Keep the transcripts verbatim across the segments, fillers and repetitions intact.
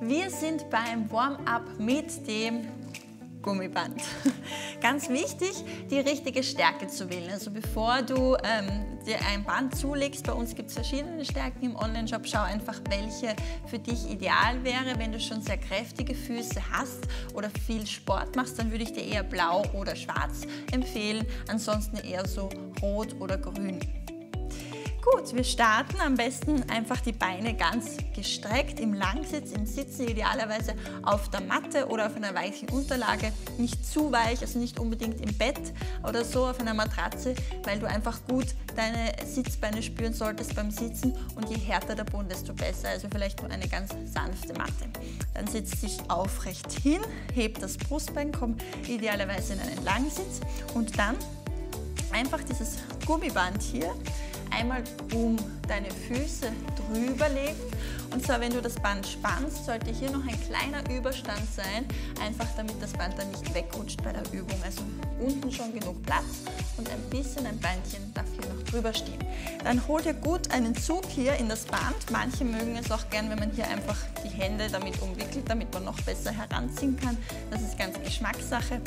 Wir sind beim Warm-up mit dem Gummiband. Ganz wichtig, die richtige Stärke zu wählen. Also bevor du ähm, dir ein Band zulegst, bei uns gibt es verschiedene Stärken im Online-Shop. Schau einfach, welche für dich ideal wäre. Wenn du schon sehr kräftige Füße hast oder viel Sport machst, dann würde ich dir eher blau oder schwarz empfehlen. Ansonsten eher so rot oder grün. Gut, wir starten am besten einfach die Beine ganz gestreckt im Langsitz, im Sitzen, idealerweise auf der Matte oder auf einer weichen Unterlage, nicht zu weich, also nicht unbedingt im Bett oder so auf einer Matratze, weil du einfach gut deine Sitzbeine spüren solltest beim Sitzen und je härter der Boden, desto besser, also vielleicht nur eine ganz sanfte Matte. Dann sitzt dich aufrecht hin, heb das Brustbein, komm idealerweise in einen Langsitz und dann einfach dieses Gummiband hier einmal um deine Füße drüber legt. Und zwar, wenn du das Band spannst, sollte hier noch ein kleiner Überstand sein, einfach damit das Band dann nicht wegrutscht bei der Übung. Also unten schon genug Platz und ein bisschen ein Bandchen darf hier noch drüber stehen. Dann hol dir gut einen Zug hier in das Band. Manche mögen es auch gern, wenn man hier einfach die Hände damit umwickelt, damit man noch besser heranziehen kann. Das ist ganz Geschmackssache.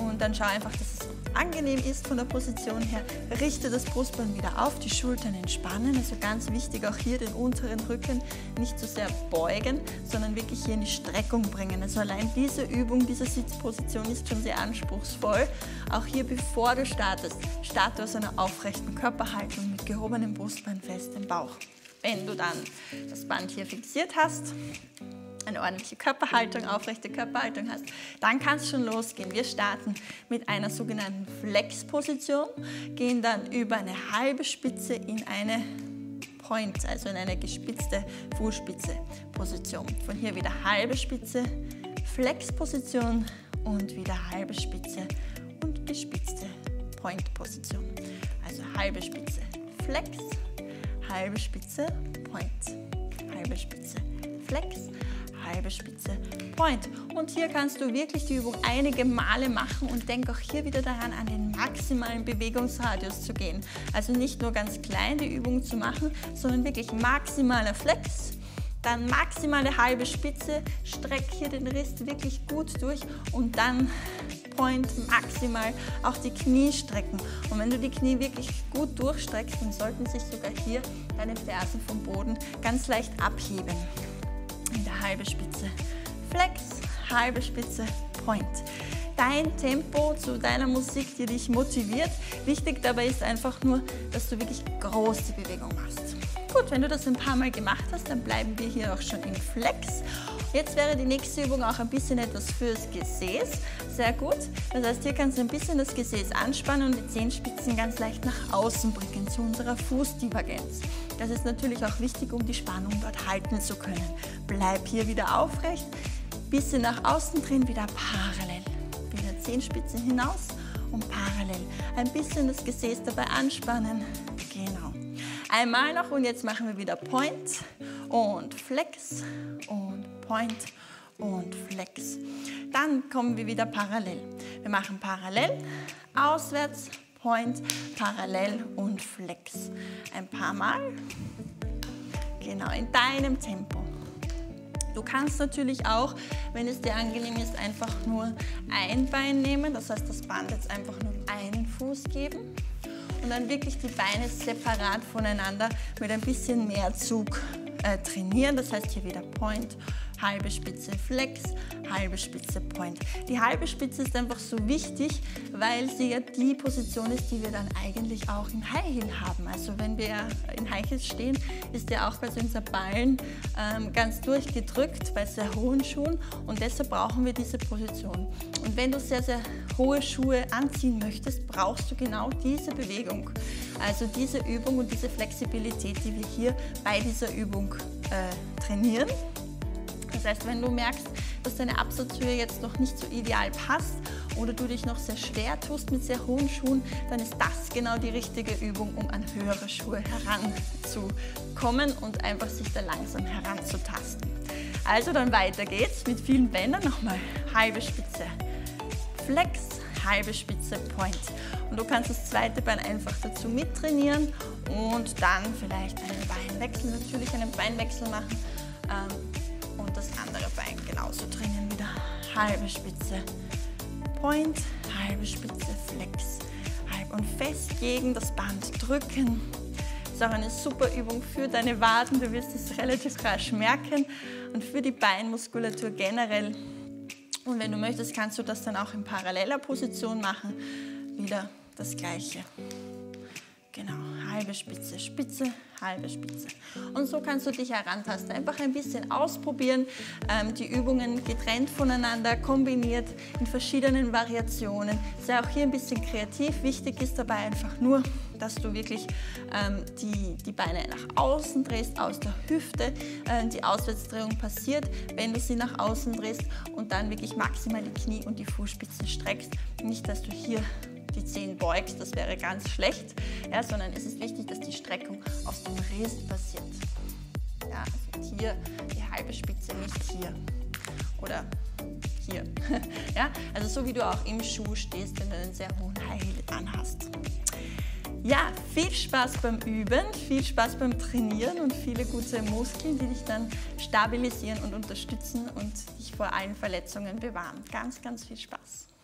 Und dann schau einfach, dass es angenehm ist von der Position her. Richte das Brustbein wieder auf, die Schultern entspannen. Also ganz wichtig auch hier den unteren Rücken nicht zu sehr beugen, sondern wirklich hier in die Streckung bringen. Also allein diese Übung, diese Sitzposition ist schon sehr anspruchsvoll. Auch hier, bevor du startest, starte aus einer aufrechten Körperhaltung mit gehobenem Brustbein fest im Bauch. Wenn du dann das Band hier fixiert hast, eine ordentliche Körperhaltung, aufrechte Körperhaltung hast, dann kann es schon losgehen. Wir starten mit einer sogenannten Flex-Position, gehen dann über eine halbe Spitze in eine Point, also in eine gespitzte Fußspitze-Position. Von hier wieder halbe Spitze, Flex-Position und wieder halbe Spitze und gespitzte Point-Position. Also halbe Spitze, Flex, halbe Spitze, Point, halbe Spitze, Flex, halbe Spitze, Point. Und hier kannst du wirklich die Übung einige Male machen und denk auch hier wieder daran, an den maximalen Bewegungsradius zu gehen. Also nicht nur ganz klein die Übung zu machen, sondern wirklich maximaler Flex, dann maximale halbe Spitze, streck hier den Rist wirklich gut durch und dann Point, maximal auch die Knie strecken. Und wenn du die Knie wirklich gut durchstreckst, dann sollten sich sogar hier deine Fersen vom Boden ganz leicht abheben. In der halbe Spitze Flex, halbe Spitze Point. Dein Tempo zu deiner Musik, die dich motiviert. Wichtig dabei ist einfach nur, dass du wirklich große Bewegung machst. Gut, wenn du das ein paar Mal gemacht hast, dann bleiben wir hier auch schon im Flex. Jetzt wäre die nächste Übung auch ein bisschen etwas fürs Gesäß. Sehr gut. Das heißt, hier kannst du ein bisschen das Gesäß anspannen und die Zehenspitzen ganz leicht nach außen bringen, zu unserer Fußdivergenz. Das ist natürlich auch wichtig, um die Spannung dort halten zu können. Bleib hier wieder aufrecht, bisschen nach außen drehen, wieder parallel. Wieder Zehenspitzen hinaus und parallel. Ein bisschen das Gesäß dabei anspannen. Genau. Einmal noch und jetzt machen wir wieder Point und Flex und Point und Flex. Dann kommen wir wieder parallel. Wir machen parallel, auswärts, Point, parallel und Flex. Ein paar Mal, genau, in deinem Tempo. Du kannst natürlich auch, wenn es dir angenehm ist, einfach nur ein Bein nehmen. Das heißt, das Band jetzt einfach nur einen Fuß geben und dann wirklich die Beine separat voneinander mit ein bisschen mehr Zug äh, trainieren. Das heißt, hier wieder Point, halbe Spitze Flex, halbe Spitze Point. Die halbe Spitze ist einfach so wichtig, weil sie ja die Position ist, die wir dann eigentlich auch im High Heel haben. Also wenn wir in High Heels stehen, ist ja auch quasi unser Ballen ähm, ganz durchgedrückt bei sehr hohen Schuhen und deshalb brauchen wir diese Position. Und wenn du sehr, sehr hohe Schuhe anziehen möchtest, brauchst du genau diese Bewegung. Also diese Übung und diese Flexibilität, die wir hier bei dieser Übung äh, trainieren. Das heißt, wenn du merkst, dass deine Absatzhöhe jetzt noch nicht so ideal passt oder du dich noch sehr schwer tust mit sehr hohen Schuhen, dann ist das genau die richtige Übung, um an höhere Schuhe heranzukommen und einfach sich da langsam heranzutasten. Also dann weiter geht's mit vielen Bändern. Nochmal halbe Spitze Flex, halbe Spitze Point. Und du kannst das zweite Bein einfach dazu mittrainieren und dann vielleicht einen Beinwechsel, natürlich einen Beinwechsel machen. Ähm, und das andere Bein genauso drinnen wieder. Halbe Spitze, Point, halbe Spitze, Flex, halb und fest gegen das Band drücken. Ist auch eine super Übung für deine Waden, du wirst es relativ rasch merken, und für die Beinmuskulatur generell. Und wenn du möchtest, kannst du das dann auch in paralleler Position machen. Wieder das Gleiche. Genau, halbe Spitze, Spitze, halbe Spitze. Und so kannst du dich herantasten, einfach ein bisschen ausprobieren, ähm, die Übungen getrennt voneinander, kombiniert in verschiedenen Variationen. Sei auch hier ein bisschen kreativ, wichtig ist dabei einfach nur, dass du wirklich ähm, die, die Beine nach außen drehst, aus der Hüfte, äh, die Auswärtsdrehung passiert, wenn du sie nach außen drehst und dann wirklich maximal die Knie und die Fußspitzen streckst, nicht, dass du hier die Zehen beugst, das wäre ganz schlecht, ja, sondern es ist wichtig, dass die Streckung auf dem Riss passiert. Ja, also hier die halbe Spitze, nicht hier oder hier. Ja, also so wie du auch im Schuh stehst, wenn du einen sehr hohen High Heel anhast. Ja, viel Spaß beim Üben, viel Spaß beim Trainieren und viele gute Muskeln, die dich dann stabilisieren und unterstützen und dich vor allen Verletzungen bewahren. Ganz, ganz viel Spaß.